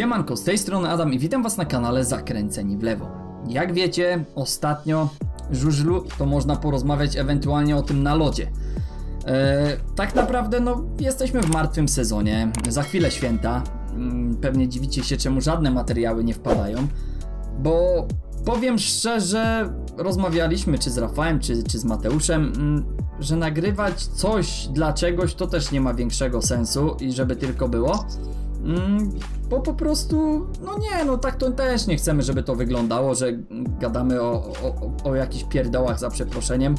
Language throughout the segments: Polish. Siemanko, z tej strony Adam i witam was na kanale Zakręceni w Lewo. Jak wiecie, ostatnio żużlu, to można porozmawiać ewentualnie o tym na lodzie. Tak naprawdę no jesteśmy w martwym sezonie, za chwilę święta. Pewnie dziwicie się, czemu żadne materiały nie wpadają, bo powiem szczerze, rozmawialiśmy czy z Rafałem, czy z Mateuszem, że nagrywać coś dla czegoś to też nie ma większego sensu i żeby tylko było. Bo po prostu, no nie, no tak to też nie chcemy, żeby to wyglądało, że gadamy o jakichś pierdołach za przeproszeniem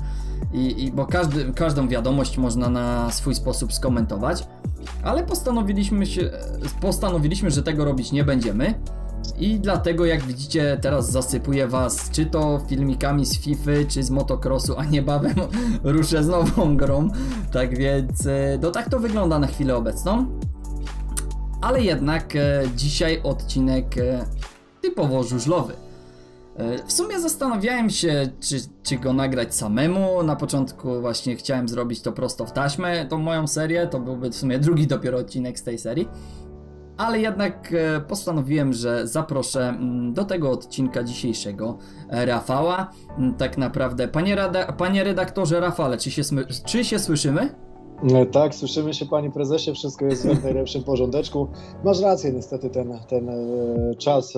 i bo każdą wiadomość można na swój sposób skomentować, ale postanowiliśmy, że tego robić nie będziemy i dlatego, jak widzicie, teraz zasypuję was czy to filmikami z FIFA, czy z motocrossu, a niebawem ruszę z nową grą, tak więc no tak to wygląda na chwilę obecną. Ale jednak dzisiaj odcinek typowo żużlowy. W sumie zastanawiałem się, czy go nagrać samemu. Na początku właśnie chciałem zrobić to prosto w taśmę, tą moją serię. To byłby w sumie drugi dopiero odcinek z tej serii. Ale jednak postanowiłem, że zaproszę do tego odcinka dzisiejszego Rafała. Tak naprawdę, panie redaktorze Rafale, czy się słyszymy? No tak, słyszymy się, panie prezesie, wszystko jest w najlepszym porządeczku. Masz rację, niestety ten czas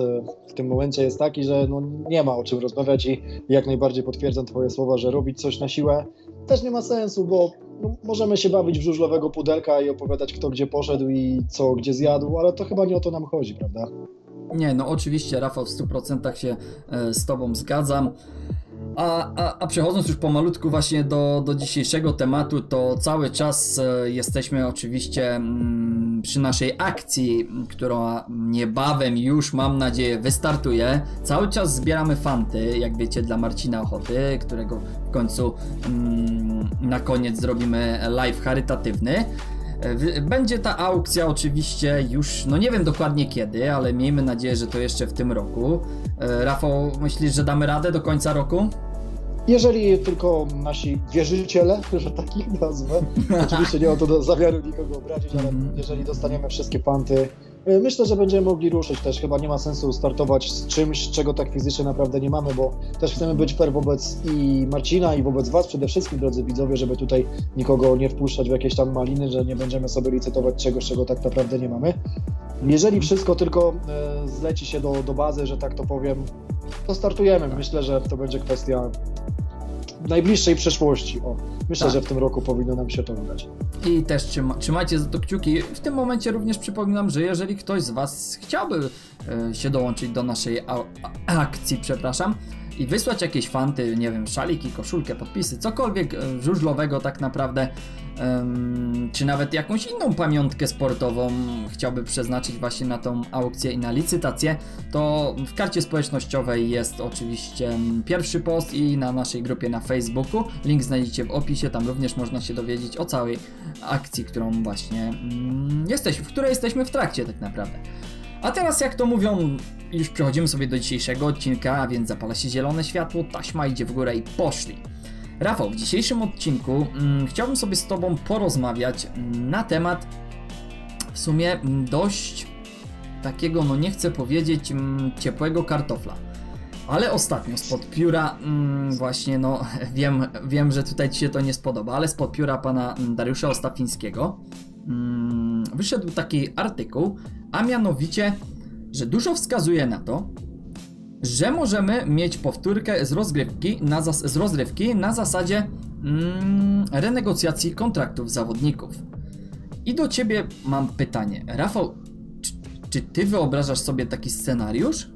w tym momencie jest taki, że no nie ma o czym rozmawiać i jak najbardziej potwierdzam twoje słowa, że robić coś na siłę też nie ma sensu, bo no, możemy się bawić w żużlowego pudelka i opowiadać, kto gdzie poszedł i co gdzie zjadł, ale to chyba nie o to nam chodzi, prawda? Nie, no oczywiście, Rafał, w 100% się z tobą zgadzam. A przechodząc już pomalutku właśnie do dzisiejszego tematu, to cały czas jesteśmy oczywiście przy naszej akcji, która niebawem już, mam nadzieję, wystartuje. Cały czas zbieramy fanty, jak wiecie, dla Marcina Ochoty, którego w końcu na koniec zrobimy live charytatywny. Będzie ta aukcja oczywiście już, no nie wiem dokładnie kiedy, ale miejmy nadzieję, że to jeszcze w tym roku. Rafał, myślisz, że damy radę do końca roku? Jeżeli tylko nasi wierzyciele, że tak ich nazwę, oczywiście nie mam to do zamiaru nikogo obrazić, ale jeżeli dostaniemy wszystkie fanty, myślę, że będziemy mogli ruszyć też. Chyba nie ma sensu startować z czymś, czego tak fizycznie naprawdę nie mamy, bo też chcemy być fair wobec i Marcina, i wobec was przede wszystkim, drodzy widzowie, żeby tutaj nikogo nie wpuszczać w jakieś tam maliny, że nie będziemy sobie licytować czegoś, czego tak naprawdę nie mamy. Jeżeli wszystko tylko zleci się do bazy, że tak to powiem, to startujemy. Myślę, że to będzie kwestia najbliższej przyszłości. O, myślę, że w tym roku powinno nam się to udać. I też trzymajcie za to kciuki. W tym momencie również przypominam, że jeżeli ktoś z was chciałby się dołączyć do naszej akcji, przepraszam, i wysłać jakieś fanty, nie wiem, szaliki, koszulkę, podpisy, cokolwiek żużlowego tak naprawdę, czy nawet jakąś inną pamiątkę sportową chciałby przeznaczyć właśnie na tą aukcję i na licytację, to w karcie społecznościowej jest oczywiście pierwszy post i na naszej grupie na Facebooku. Link znajdziecie w opisie, tam również można się dowiedzieć o całej akcji, którą właśnie w której jesteśmy w trakcie tak naprawdę. A teraz, jak to mówią, już przechodzimy sobie do dzisiejszego odcinka, a więc zapala się zielone światło, taśma idzie w górę i poszli. Rafał, w dzisiejszym odcinku chciałbym sobie z tobą porozmawiać na temat w sumie dość takiego, no nie chcę powiedzieć ciepłego kartofla, ale ostatnio spod pióra właśnie, no wiem, że tutaj ci się to nie spodoba, ale spod pióra pana Dariusza Ostafińskiego wyszedł taki artykuł, a mianowicie, że dużo wskazuje na to, że możemy mieć powtórkę z rozgrywki na zasadzie renegocjacji kontraktów zawodników. I do ciebie mam pytanie. Rafał, czy ty wyobrażasz sobie taki scenariusz?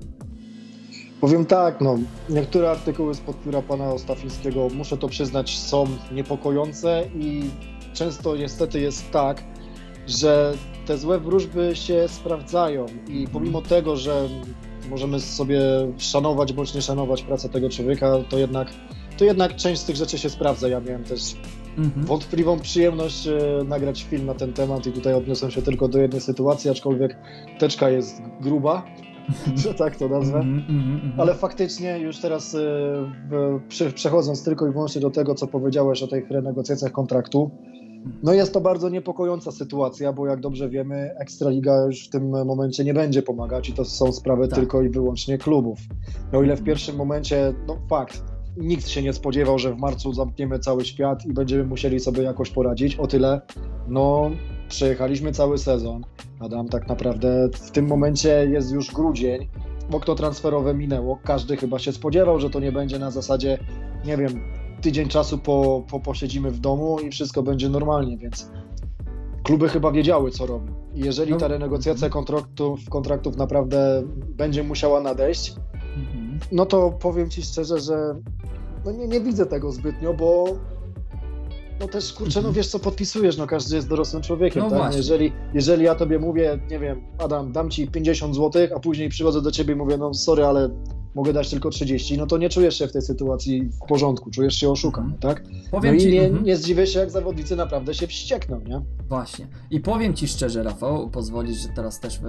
Powiem tak, no, niektóre artykuły spod pióra pana Ostafińskiego, muszę to przyznać, są niepokojące i często niestety jest tak, że te złe wróżby się sprawdzają i pomimo tego, że możemy sobie szanować bądź nie szanować pracę tego człowieka, to jednak część z tych rzeczy się sprawdza. Ja miałem też wątpliwą przyjemność nagrać film na ten temat i tutaj odniosłem się tylko do jednej sytuacji, aczkolwiek teczka jest gruba, że tak to nazwę, ale faktycznie już teraz przechodząc tylko i wyłącznie do tego, co powiedziałeś o tych renegocjacjach kontraktu, No jest to bardzo niepokojąca sytuacja, bo jak dobrze wiemy, Ekstraliga już w tym momencie nie będzie pomagać i to są sprawy tylko i wyłącznie klubów. O ile w pierwszym momencie, no fakt, nikt się nie spodziewał, że w marcu zamkniemy cały świat i będziemy musieli sobie jakoś poradzić, o tyle, no przejechaliśmy cały sezon. Adam, tak naprawdę w tym momencie jest już grudzień, okno transferowe minęło, każdy chyba się spodziewał, że to nie będzie na zasadzie, nie wiem, tydzień czasu posiedzimy w domu i wszystko będzie normalnie, więc kluby chyba wiedziały, co robią. I jeżeli ta renegocjacja kontraktów naprawdę będzie musiała nadejść, no to powiem Ci szczerze, że no nie widzę tego zbytnio, bo no też, kurczę, no wiesz co podpisujesz, no każdy jest dorosłym człowiekiem, no tak? Jeżeli ja Tobie mówię, nie wiem, Adam, dam Ci 50 zł, a później przychodzę do Ciebie i mówię, no sorry, ale mogę dać tylko 30, no to nie czujesz się w tej sytuacji w porządku, czujesz się oszukany, tak? Powiem no ci, i nie zdziwię się, jak zawodnicy naprawdę się wściekną, nie? Właśnie. I powiem Ci szczerze, Rafał, pozwolisz, że teraz też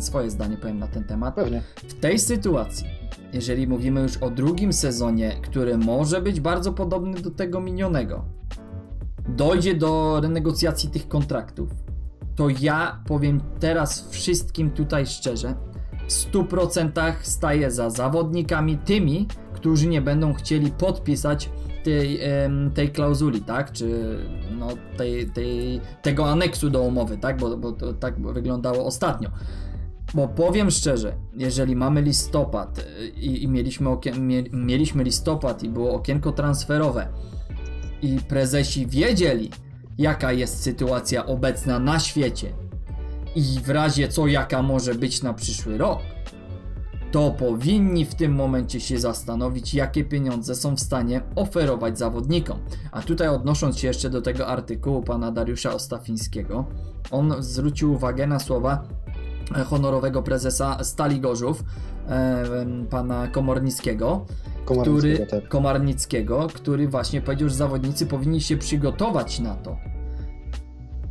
swoje zdanie powiem na ten temat. Pewnie. W tej sytuacji, jeżeli mówimy już o drugim sezonie, który może być bardzo podobny do tego minionego, dojdzie do renegocjacji tych kontraktów, to ja powiem teraz wszystkim tutaj szczerze, w 100% staję za zawodnikami, tymi, którzy nie będą chcieli podpisać tej klauzuli, tak? Czy no, tego aneksu do umowy, tak? Bo to tak wyglądało ostatnio. Bo powiem szczerze, jeżeli mamy listopad i mieliśmy listopad i było okienko transferowe i prezesi wiedzieli, jaka jest sytuacja obecna na świecie i w razie co jaka może być na przyszły rok, to powinni w tym momencie się zastanowić, jakie pieniądze są w stanie oferować zawodnikom. A tutaj odnosząc się jeszcze do tego artykułu pana Dariusza Ostafińskiego, on zwrócił uwagę na słowa honorowego prezesa Stali Gorzów, pana Komornickiego, który właśnie powiedział, że zawodnicy powinni się przygotować na to.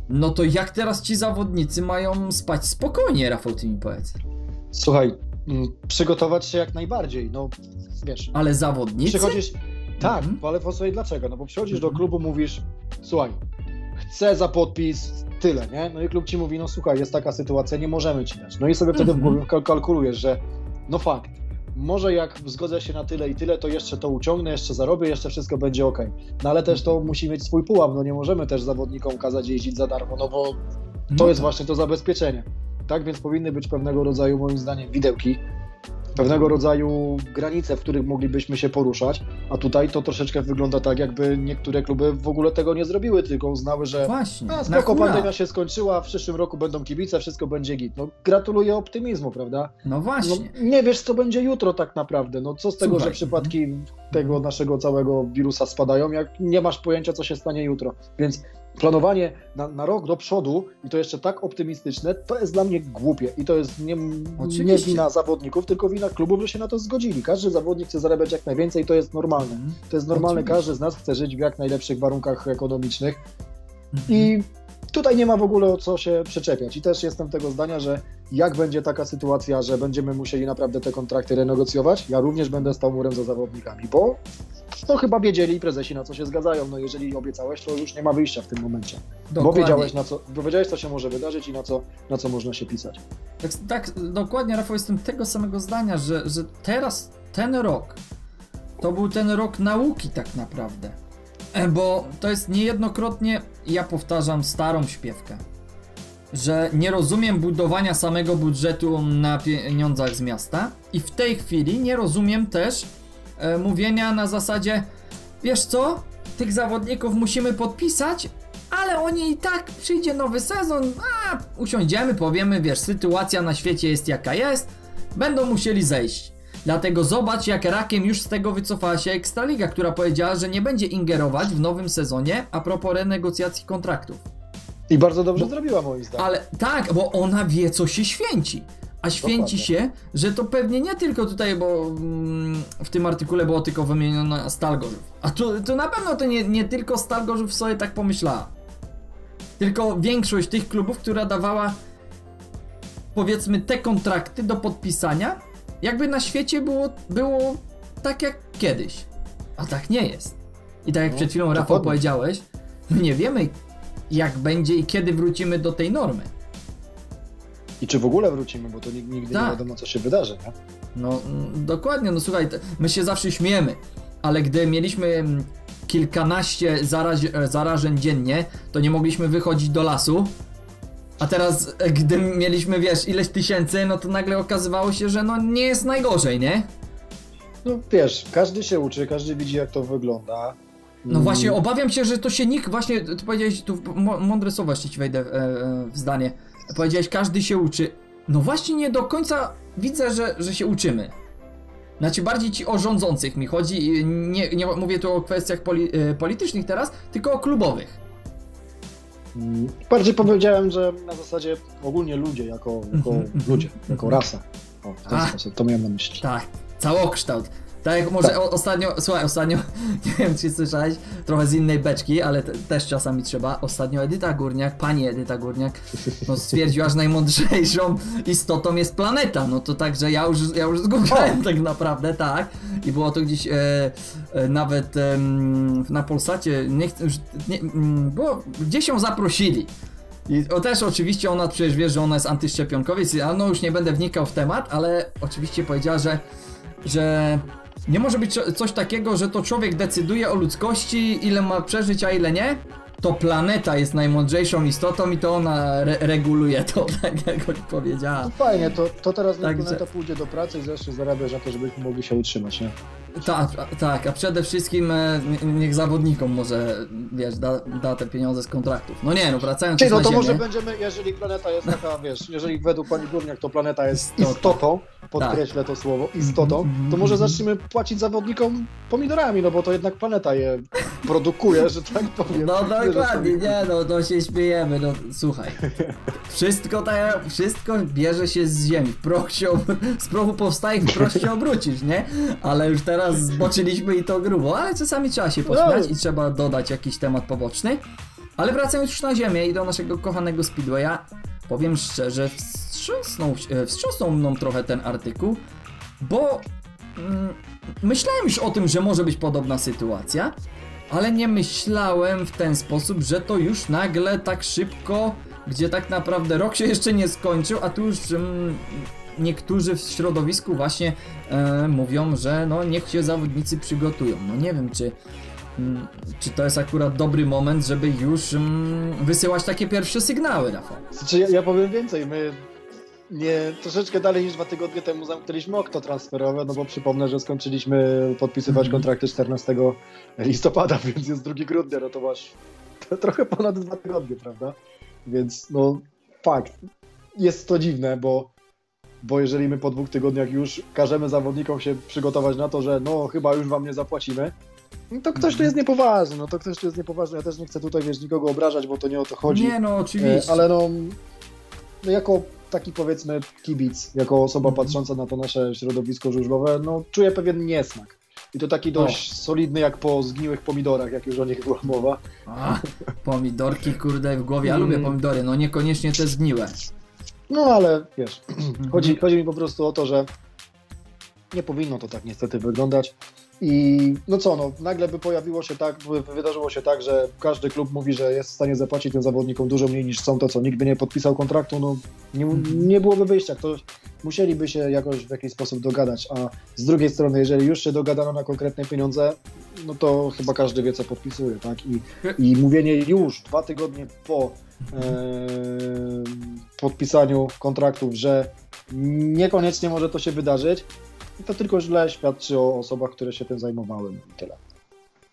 No to jak teraz ci zawodnicy mają spać spokojnie, Rafał, ty mi powiedz? Słuchaj, przygotować się jak najbardziej, no wiesz. Ale zawodnicy? Tak, ale posłuchaj dlaczego, no bo przychodzisz do klubu, mówisz, słuchaj, chcę za podpis tyle, nie? No i klub ci mówi, no słuchaj, jest taka sytuacja, nie możemy ci dać. No i sobie wtedy w głowie kalkulujesz, że no fakt, może jak zgodzę się na tyle i tyle, to jeszcze to uciągnę, jeszcze zarobię, jeszcze wszystko będzie ok. No ale też to musi mieć swój pułap, no nie możemy też zawodnikom kazać jeździć za darmo, no bo to jest właśnie to zabezpieczenie. Tak więc powinny być pewnego rodzaju, moim zdaniem, widełki, pewnego rodzaju granice, w których moglibyśmy się poruszać, a tutaj to troszeczkę wygląda tak, jakby niektóre kluby w ogóle tego nie zrobiły, tylko uznały, że spoko, pandemia się skończyła, w przyszłym roku będą kibice, wszystko będzie git. No gratuluję optymizmu, prawda? No właśnie. No, nie wiesz, co będzie jutro tak naprawdę. No co z tego, że przypadki tego naszego całego wirusa spadają, jak nie masz pojęcia, co się stanie jutro. Więc planowanie na rok do przodu i to jeszcze tak optymistyczne, to jest dla mnie głupie i to jest nie wina zawodników, tylko wina klubów, że się na to zgodzili. Każdy zawodnik chce zarabiać jak najwięcej i to jest normalne. To jest normalne, każdy z nas chce żyć w jak najlepszych warunkach ekonomicznych i tutaj nie ma w ogóle o co się przyczepiać i też jestem tego zdania, że jak będzie taka sytuacja, że będziemy musieli naprawdę te kontrakty renegocjować, ja również będę stał murem za zawodnikami, bo to chyba wiedzieli prezesi, na co się zgadzają. No jeżeli obiecałeś, to już nie ma wyjścia w tym momencie. Dokładnie. Bo wiedziałeś, co się może wydarzyć i na co można się pisać. Tak, dokładnie, Rafał, jestem tego samego zdania, że teraz ten rok to był ten rok nauki tak naprawdę. Bo to jest niejednokrotnie, ja powtarzam starą śpiewkę, że nie rozumiem budowania samego budżetu na pieniądzach z miasta i w tej chwili nie rozumiem też mówienia na zasadzie, wiesz co, tych zawodników musimy podpisać, ale oni i tak przyjdzie nowy sezon, a usiądziemy, powiemy, wiesz, sytuacja na świecie jest jaka jest, będą musieli zejść. Dlatego zobacz, jak rakiem już z tego wycofała się Ekstraliga, która powiedziała, że nie będzie ingerować w nowym sezonie a propos renegocjacji kontraktów. I bardzo dobrze zrobiła, moim zdaniem. Ale tak, bo ona wie, co się święci. A święci się, że to pewnie nie tylko tutaj, bo w tym artykule było tylko wymieniona Stal Gorzów. A to na pewno to nie tylko Stal Gorzów sobie tak pomyślała. Tylko większość tych klubów, która dawała, powiedzmy, te kontrakty do podpisania, jakby na świecie było tak jak kiedyś. A tak nie jest. I tak jak przed chwilą, Rafał, powiedziałeś, my nie wiemy, jak będzie i kiedy wrócimy do tej normy. I czy w ogóle wrócimy, bo to nigdy nie wiadomo, co się wydarzy, nie? No dokładnie, no słuchaj, my się zawsze śmiejemy, ale gdy mieliśmy kilkanaście zarażeń dziennie, to nie mogliśmy wychodzić do lasu, a teraz gdy mieliśmy, wiesz, ileś tysięcy, no to nagle okazywało się, że no nie jest najgorzej, nie? No wiesz, każdy się uczy, każdy widzi, jak to wygląda. No właśnie, obawiam się, że to się nikt, właśnie, ty powiedziałeś, tu mądre słowa, jeśli ci wejdę w zdanie, powiedziałeś, każdy się uczy. No właśnie nie do końca widzę, że się uczymy. Znaczy bardziej ci o rządzących mi chodzi, nie mówię tu o kwestiach politycznych teraz, tylko o klubowych. Bardziej powiedziałem, że na zasadzie ogólnie ludzie, jako rasa. O, w ten sposób, to miałem na myśli. Tak, całokształt. Tak jak może ostatnio, słuchaj, ostatnio, nie wiem czy słyszałeś, trochę z innej beczki, ale też czasami trzeba, ostatnio Edyta Górniak, pani Edyta Górniak, no stwierdziła, że najmądrzejszą istotą jest planeta, no to także ja już zgubiłem tak naprawdę, tak, i było to gdzieś nawet na Polsacie, bo gdzieś ją zaprosili. I też oczywiście ona przecież wie, że ona jest antyszczepionkowiec, a no już nie będę wnikał w temat, ale oczywiście powiedziała, że nie może być coś takiego, że to człowiek decyduje o ludzkości, ile ma przeżyć, a ile nie. To planeta jest najmądrzejszą istotą i to ona reguluje to, tak jak oni powiedziała. No fajnie, to teraz planeta pójdzie do pracy i zresztą zarabia za to, żebyśmy mogli się utrzymać, nie? Tak, a przede wszystkim niech zawodnikom może, wiesz, da te pieniądze z kontraktów. No nie, no wracając do no to ziemię, może będziemy, jeżeli planeta jest taka, wiesz, jeżeli według pani Górniak to planeta jest istotą, podkreślę to słowo, istotą, to może zaczniemy płacić zawodnikom pomidorami, no bo to jednak planeta je produkuje, że tak powiem. No dokładnie, nie, no to się śmiejemy, no słuchaj. Wszystko bierze się z ziemi, z prochu powstaje, w proch się obrócisz, nie? Ale już teraz zboczyliśmy i to grubo, ale czasami trzeba się pośmiać i trzeba dodać jakiś temat poboczny. Ale wracając już na ziemię i do naszego kochanego Speedwaya, powiem szczerze, wstrząsnął mną trochę ten artykuł, bo myślałem już o tym, że może być podobna sytuacja, ale nie myślałem w ten sposób, że to już nagle tak szybko, gdzie tak naprawdę rok się jeszcze nie skończył, a tu już... niektórzy w środowisku właśnie mówią, że no niech się zawodnicy przygotują. No nie wiem, czy to jest akurat dobry moment, żeby już wysyłać takie pierwsze sygnały, Rafał. Znaczy, ja powiem więcej, my troszeczkę dalej niż 2 tygodnie temu zamknęliśmy okno transferowe, no bo przypomnę, że skończyliśmy podpisywać kontrakty 14 listopada, więc jest 2 grudnia, no to masz trochę ponad 2 tygodnie, prawda? Więc no fakt, jest to dziwne, bo jeżeli my po 2 tygodniach już każemy zawodnikom się przygotować na to, że no chyba już wam nie zapłacimy, to ktoś tu jest niepoważny, no to ktoś tu jest niepoważny, ja też nie chcę tutaj, wiesz, nikogo obrażać, bo to nie o to chodzi. Nie, no oczywiście. Ale no jako taki, powiedzmy, kibic, jako osoba patrząca na to nasze środowisko żużlowe, no czuję pewien niesmak. I to taki dość solidny, jak po zgniłych pomidorach, jak już o nich była mowa. A, pomidorki, kurde, w głowie, ja lubię pomidory, no niekoniecznie te zgniłe. No ale wiesz, chodzi mi po prostu o to, że nie powinno to tak niestety wyglądać i no co, no nagle wydarzyło się tak, że każdy klub mówi, że jest w stanie zapłacić tym zawodnikom dużo mniej niż są to, co nigdy nie podpisał kontraktu, no nie byłoby wyjścia, musieliby się jakoś w jakiś sposób dogadać, a z drugiej strony, jeżeli już się dogadano na konkretne pieniądze, no to chyba każdy wie, co podpisuje, tak? I mówienie już 2 tygodnie po podpisaniu kontraktów, że niekoniecznie może to się wydarzyć, to tylko źle świadczy o osobach, które się tym zajmowały. Tyle.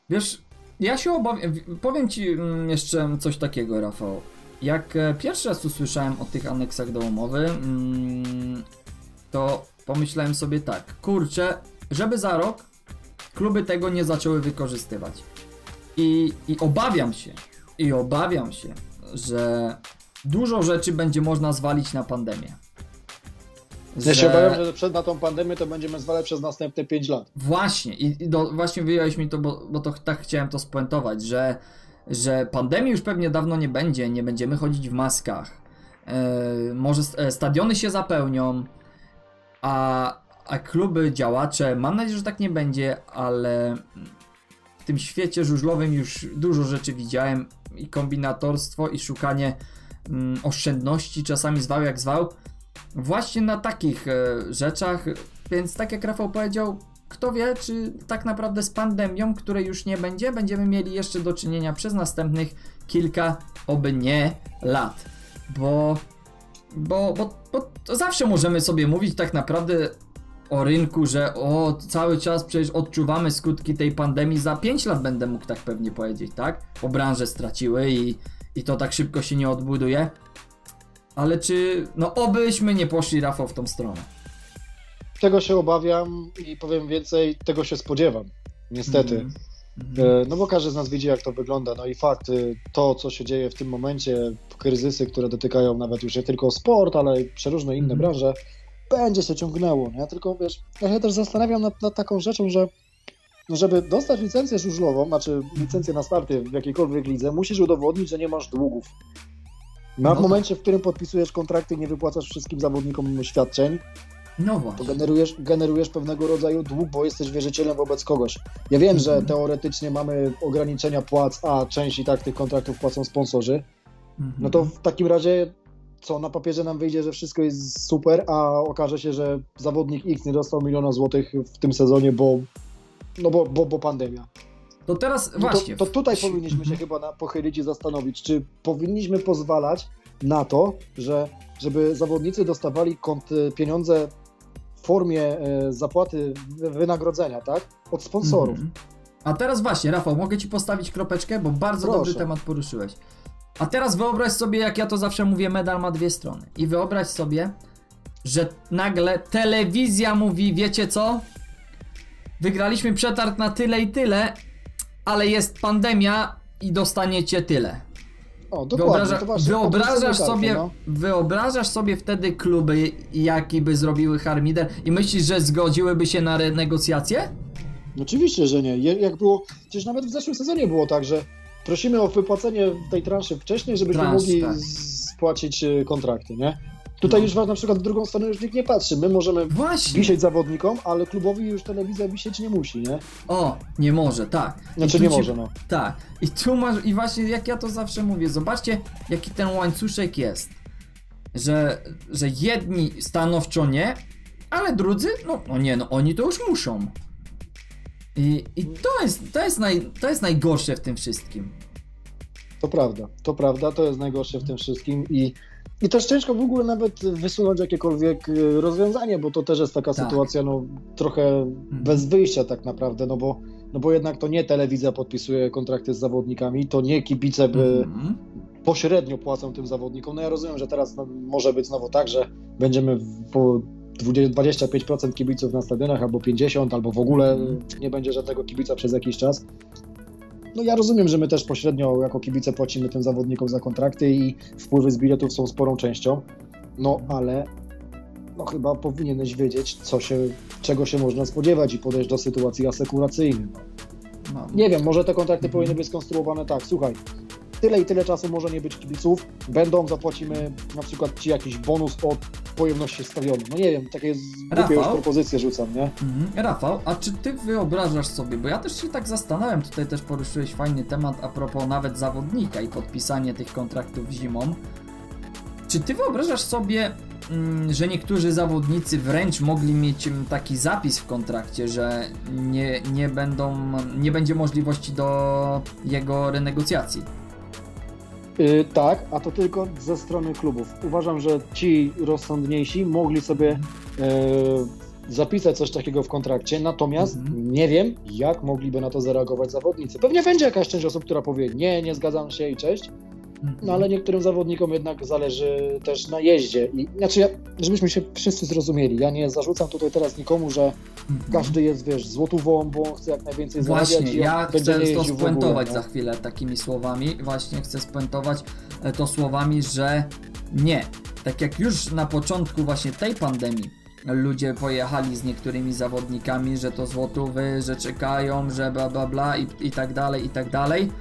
Wiesz, ja się obawiam, powiem ci jeszcze coś takiego, Rafał. Jak pierwszy raz usłyszałem o tych aneksach do umowy, to pomyślałem sobie tak, kurczę, żeby za rok kluby tego nie zaczęły wykorzystywać. I obawiam się, że dużo rzeczy będzie można zwalić na pandemię. Ja się obawiam, że na tą pandemię to będziemy zwalać przez następne 5 lat. Właśnie, właśnie wyjąłeś mi to, bo to, tak chciałem to spuentować, że pandemii już pewnie dawno nie będzie, nie będziemy chodzić w maskach, może stadiony się zapełnią, a kluby, działacze, mam nadzieję, że tak nie będzie, ale tym świecie żużlowym już dużo rzeczy widziałem, i kombinatorstwo, i szukanie oszczędności, czasami zwał jak zwał, właśnie na takich rzeczach, więc tak jak Rafał powiedział, kto wie, czy tak naprawdę z pandemią, której już nie będzie, będziemy mieli jeszcze do czynienia przez następnych kilka, oby nie, lat, bo zawsze możemy sobie mówić tak naprawdę o rynku, że o, cały czas przecież odczuwamy skutki tej pandemii, za 5 lat będę mógł tak pewnie powiedzieć, tak? Bo branże straciły i to tak szybko się nie odbuduje, ale czy, no obyśmy nie poszli, Rafał, w tą stronę. Tego się obawiam i powiem więcej, tego się spodziewam, niestety. No bo każdy z nas widzi, jak to wygląda. No i fakt, to co się dzieje w tym momencie, kryzysy, które dotykają nawet już nie tylko sport, ale i przeróżne inne branże, będzie się ciągnęło. Ja tylko, wiesz, ja się też zastanawiam nad taką rzeczą, że no żeby dostać licencję żużlową, znaczy licencję na starty w jakiejkolwiek lidze, musisz udowodnić, że nie masz długów. No, w momencie, w którym podpisujesz kontrakty i nie wypłacasz wszystkim zawodnikom świadczeń, no właśnie. To generujesz pewnego rodzaju dług, bo jesteś wierzycielem wobec kogoś. Ja wiem, że teoretycznie mamy ograniczenia płac, a część i tak tych kontraktów płacą sponsorzy. No to w takim razie co, na papierze nam wyjdzie, że wszystko jest super, a okaże się, że zawodnik X nie dostał $1 000 000 w tym sezonie, bo pandemia. To teraz właśnie. To tutaj powinniśmy się chyba pochylić i zastanowić, czy powinniśmy pozwalać na to, żeby zawodnicy dostawali pieniądze w formie zapłaty wynagrodzenia, tak? Od sponsorów. A teraz właśnie, Rafał, mogę ci postawić kropeczkę, bo bardzo dobry temat poruszyłeś. A teraz wyobraź sobie, jak ja to zawsze mówię, medal ma dwie strony. I wyobraź sobie, że nagle telewizja mówi, wiecie co? Wygraliśmy przetarg na tyle i tyle, ale jest pandemia i dostaniecie tyle. O, wyobrażasz sobie wtedy kluby, jaki by zrobiły harmider, i myślisz, że zgodziłyby się na renegocjacje? Oczywiście, że nie. Jak było, przecież nawet w zeszłym sezonie było tak, że prosimy o wypłacenie tej transzy wcześniej, żebyśmy mogli spłacić kontrakty, nie? Tutaj już na przykład w drugą stronę już nikt nie patrzy. My możemy wisieć zawodnikom, ale klubowi już telewizja wisieć nie musi, nie? O, nie może, tak. Znaczy nie może, no. Tak. I tu masz, i właśnie jak ja to zawsze mówię, zobaczcie, jaki ten łańcuszek jest. Że jedni stanowczo nie, ale drudzy, no oni to już muszą. I to jest najgorsze w tym wszystkim. To prawda, to jest najgorsze w tym wszystkim i też ciężko w ogóle nawet wysunąć jakiekolwiek rozwiązanie, bo to też jest taka sytuacja, no trochę bez wyjścia tak naprawdę, no bo jednak to nie telewizja podpisuje kontrakty z zawodnikami, to nie kibice by pośrednio płacą tym zawodnikom. No ja rozumiem, że teraz może być znowu tak, że będziemy po 25% kibiców na stadionach, albo 50%, albo w ogóle nie będzie żadnego kibica przez jakiś czas. No ja rozumiem, że my też pośrednio jako kibice płacimy tym zawodnikom za kontrakty i wpływy z biletów są sporą częścią, no ale no chyba powinieneś wiedzieć, czego się można spodziewać i podejść do sytuacji asekuracyjnej. No, nie wiem, może te kontrakty powinny być skonstruowane tak, słuchaj, tyle i tyle czasu może nie być kibiców, będą, zapłacimy na przykład ci jakiś bonus od pojemności stadionu. No nie wiem, takie głupie już propozycje rzucam, nie? Rafał, a czy ty wyobrażasz sobie, bo ja też się tak zastanawiam, tutaj też poruszyłeś fajny temat a propos nawet zawodnika i podpisanie tych kontraktów zimą. Czy ty wyobrażasz sobie, że niektórzy zawodnicy wręcz mogli mieć taki zapis w kontrakcie, że nie będzie możliwości do jego renegocjacji? Tak, a to tylko ze strony klubów. Uważam, że ci rozsądniejsi mogli sobie zapisać coś takiego w kontrakcie, natomiast nie wiem, jak mogliby na to zareagować zawodnicy. Pewnie będzie jakaś część osób, która powie nie zgadzam się i cześć, no ale niektórym zawodnikom jednak zależy też na jeździe. I, znaczy, żebyśmy się wszyscy zrozumieli, ja nie zarzucam tutaj teraz nikomu, że każdy jest, wiesz, złotówą, bo on chce jak najwięcej zarabiać. Właśnie, ja chcę to spuentować za chwilę takimi słowami, właśnie chcę spuentować to słowami, że nie. Tak jak już na początku właśnie tej pandemii ludzie pojechali z niektórymi zawodnikami, że to złotówy, że czekają, że bla bla bla i tak dalej, i tak dalej.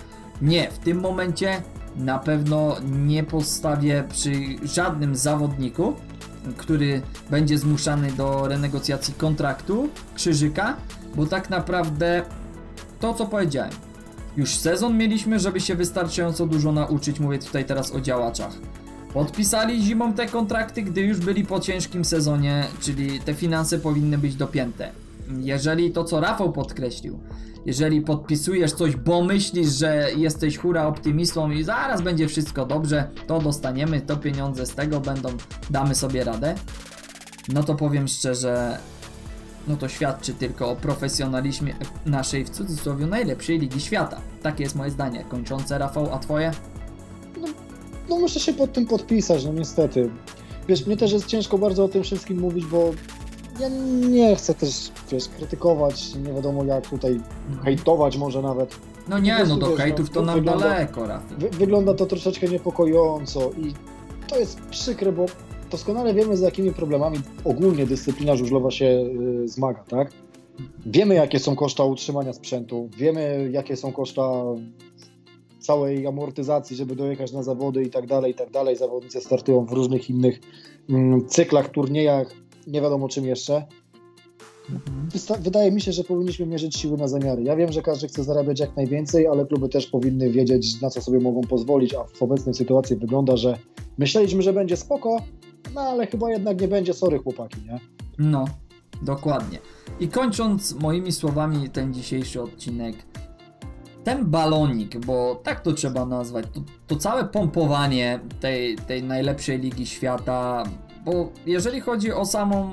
Nie, w tym momencie na pewno nie postawię przy żadnym zawodniku, który będzie zmuszany do renegocjacji kontraktu, krzyżyka, bo tak naprawdę to, co powiedziałem. Już sezon mieliśmy, żeby się wystarczająco dużo nauczyć, mówię tutaj teraz o działaczach. Podpisali zimą te kontrakty, gdy już byli po ciężkim sezonie, czyli te finanse powinny być dopięte. Jeżeli to, co Rafał podkreślił, jeżeli podpisujesz coś, bo myślisz, że jesteś hura optymistą i zaraz będzie wszystko dobrze, to dostaniemy, to pieniądze z tego będą, damy sobie radę, no to powiem szczerze, no to świadczy tylko o profesjonalizmie naszej, w cudzysłowie, najlepszej ligi świata. Takie jest moje zdanie. Kończące, Rafał, a twoje? No muszę się pod tym podpisać, no niestety. Wiesz, mnie też jest ciężko bardzo o tym wszystkim mówić, bo ja nie chcę też, wiesz, krytykować, nie wiadomo jak tutaj, hejtować może nawet. No nie, no do hejtów to nam daleko, Rafał. Wygląda to troszeczkę niepokojąco i to jest przykre, bo doskonale wiemy, z jakimi problemami ogólnie dyscyplina żużlowa się zmaga, tak? Wiemy, jakie są koszta utrzymania sprzętu, wiemy, jakie są koszta całej amortyzacji, żeby dojechać na zawody i tak dalej, i tak dalej. Zawodnicy startują w różnych innych cyklach, turniejach, nie wiadomo czym jeszcze. Wydaje mi się, że powinniśmy mierzyć siły na zamiary. Ja wiem, że każdy chce zarabiać jak najwięcej, ale kluby też powinny wiedzieć, na co sobie mogą pozwolić, a w obecnej sytuacji wygląda, że myśleliśmy, że będzie spoko, no ale chyba jednak nie będzie, sorry chłopaki, nie? No, dokładnie. I kończąc moimi słowami ten dzisiejszy odcinek, ten balonik, bo tak to trzeba nazwać, to całe pompowanie tej najlepszej ligi świata, bo jeżeli chodzi o samą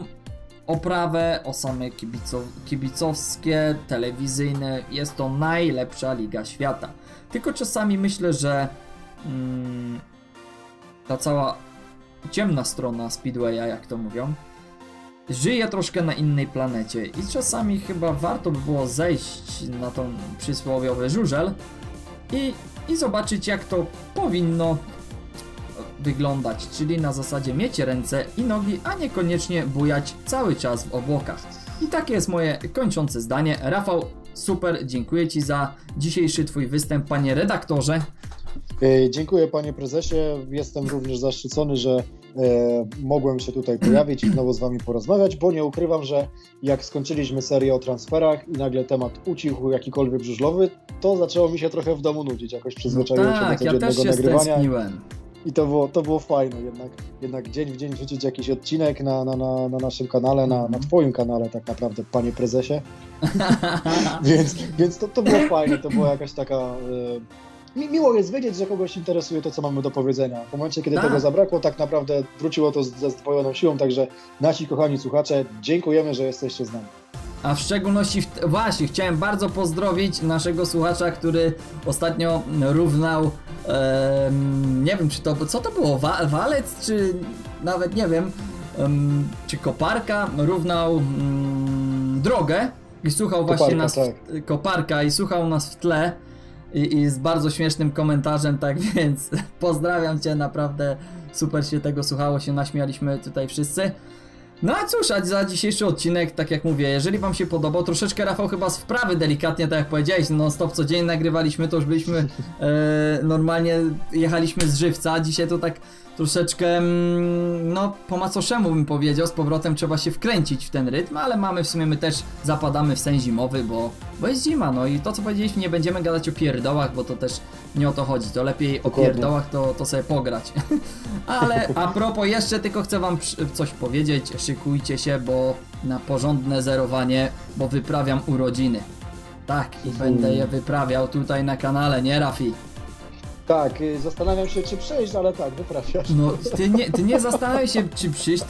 oprawę, o same kibicowskie, telewizyjne, jest to najlepsza liga świata. Tylko czasami myślę, że ta cała ciemna strona speedwaya, jak to mówią, żyje troszkę na innej planecie i czasami chyba warto by było zejść na tą przysłowiowy żużel i zobaczyć, jak to powinno wyglądać, czyli na zasadzie mieć ręce i nogi, a niekoniecznie bujać cały czas w obłokach. I takie jest moje kończące zdanie. Rafał, super, dziękuję Ci za dzisiejszy Twój występ, panie redaktorze. Dziękuję, panie prezesie, jestem również zaszczycony, że mogłem się tutaj pojawić i znowu z wami porozmawiać, bo nie ukrywam, że jak skończyliśmy serię o transferach i nagle temat ucichł jakikolwiek żużlowy, to zaczęło mi się trochę w domu nudzić, jakoś przyzwyczaiłem się do codziennego nagrywania. I to było fajne, jednak dzień w dzień wrzucić jakiś odcinek na naszym kanale, na twoim kanale tak naprawdę, panie prezesie. więc to było fajne, to była jakaś taka... Miło jest wiedzieć, że kogoś interesuje to, co mamy do powiedzenia. W momencie, kiedy tego zabrakło, tak naprawdę wróciło to ze zdwojoną siłą, także nasi kochani słuchacze, dziękujemy, że jesteście z nami. A w szczególności, właśnie, chciałem bardzo pozdrowić naszego słuchacza, który ostatnio równał, nie wiem, czy to, co to było, walec, czy nawet nie wiem, czy koparka, równał drogę i słuchał właśnie nas, koparka, i słuchał nas w tle. I z bardzo śmiesznym komentarzem, tak więc pozdrawiam Cię, naprawdę super się tego słuchało, się naśmialiśmy tutaj wszyscy. No a cóż, a za dzisiejszy odcinek, tak jak mówię, jeżeli Wam się podobał, troszeczkę Rafał chyba z wprawy delikatnie, tak jak powiedziałeś, no stop, co dzień nagrywaliśmy, to już byliśmy, normalnie jechaliśmy z żywca, dzisiaj to tak troszeczkę, no po macoszemu bym powiedział, z powrotem trzeba się wkręcić w ten rytm, ale mamy w sumie, my też zapadamy w sen zimowy, bo jest zima, no i to co powiedzieliśmy, nie będziemy gadać o pierdołach, bo to też nie o to chodzi, to lepiej o pierdołach to sobie pograć. Ale a propos, jeszcze tylko chcę Wam coś powiedzieć, szykujcie się, bo na porządne zerowanie, bo wyprawiam urodziny. Tak, i będę je wyprawiał tutaj na kanale, nie Rafi? Tak, zastanawiam się, czy przyjść, ale tak, wyprawiasz. No, ty nie zastanawiaj się, czy przyjść,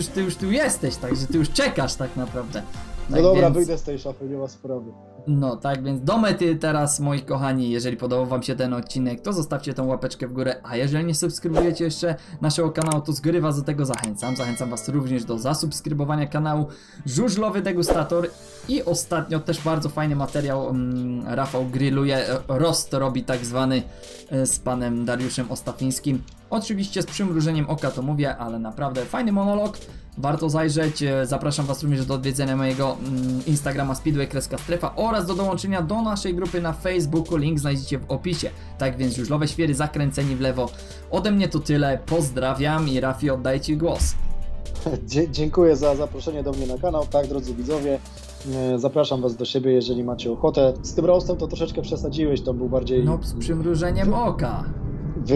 ty już tu jesteś, także ty już czekasz tak naprawdę. Tak, no dobra, więc... wyjdę z tej szafy, nie ma sprawy. No, tak więc do mety teraz, moi kochani, jeżeli podobał Wam się ten odcinek, to zostawcie tą łapeczkę w górę, a jeżeli nie subskrybujecie jeszcze naszego kanału, to zgrywa, do tego zachęcam. Zachęcam Was również do zasubskrybowania kanału Żużlowy Degustator i ostatnio też bardzo fajny materiał, Rafał grilluje, roast robi tak zwany, z panem Dariuszem Ostafińskim. Oczywiście z przymrużeniem oka to mówię, ale naprawdę fajny monolog. Warto zajrzeć, zapraszam Was również do odwiedzenia mojego Instagrama speedway-strefa oraz do dołączenia do naszej grupy na Facebooku, link znajdziecie w opisie. Tak więc żużlowe świry, zakręceni w lewo. Ode mnie to tyle, pozdrawiam i Rafi, oddaję Ci głos. Dziękuję za zaproszenie do mnie na kanał, tak drodzy widzowie, Zapraszam Was do siebie, jeżeli macie ochotę. Z tym roastem to troszeczkę przesadziłeś, to był bardziej... No, z przymrużeniem oka.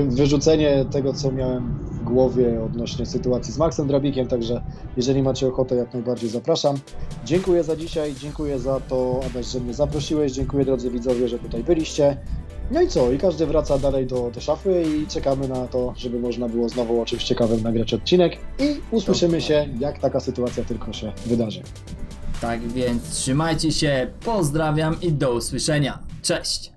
Wyrzucenie tego, co miałem w głowie odnośnie sytuacji z Maxem Drabikiem, także jeżeli macie ochotę, jak najbardziej zapraszam. Dziękuję za dzisiaj, dziękuję za to, Adaś, że mnie zaprosiłeś, dziękuję drodzy widzowie, że tutaj byliście. No i co? I każdy wraca dalej do szafy i czekamy na to, żeby można było znowu o czymś ciekawym nagrać odcinek i usłyszymy się, jak taka sytuacja tylko się wydarzy. Tak więc trzymajcie się, pozdrawiam i do usłyszenia. Cześć!